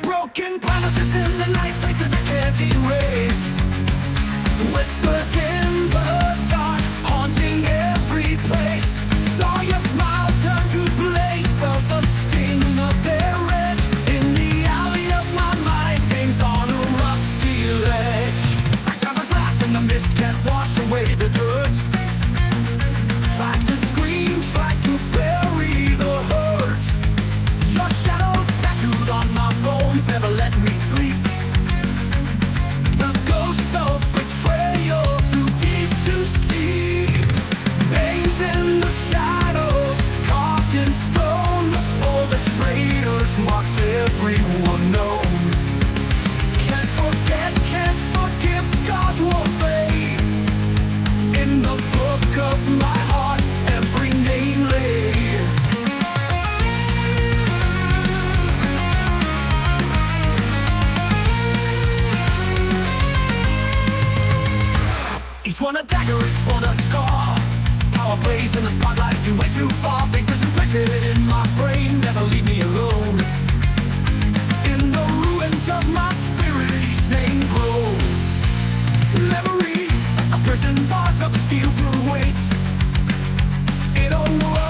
Broken promises in the night, faces I can't erase, whispers in the dark, haunting every place. Saw your smiles turn to blades, felt the sting of their edge. In the alley of my mind, games on a rusty ledge. I try to laugh and the mist can't wash away the dirt. Tried to scream, tried to bury the hurt. Your shadow's tattooed on my bones, never let me sleep. The ghosts of betrayal, too deep, too steep. Names in the shadows, carved in stone. All the traitors marked, everyone known. Can't forget, can't forgive, scars will fade. In the book of my heart, every name lay. Each one a dagger, each one a scar. Power plays in the spotlight, you went too far. Faces imprinted in my brain, never leave me alone. In the ruins of my spirit, each name grows. Memory, a prison bars of steel through weight. It all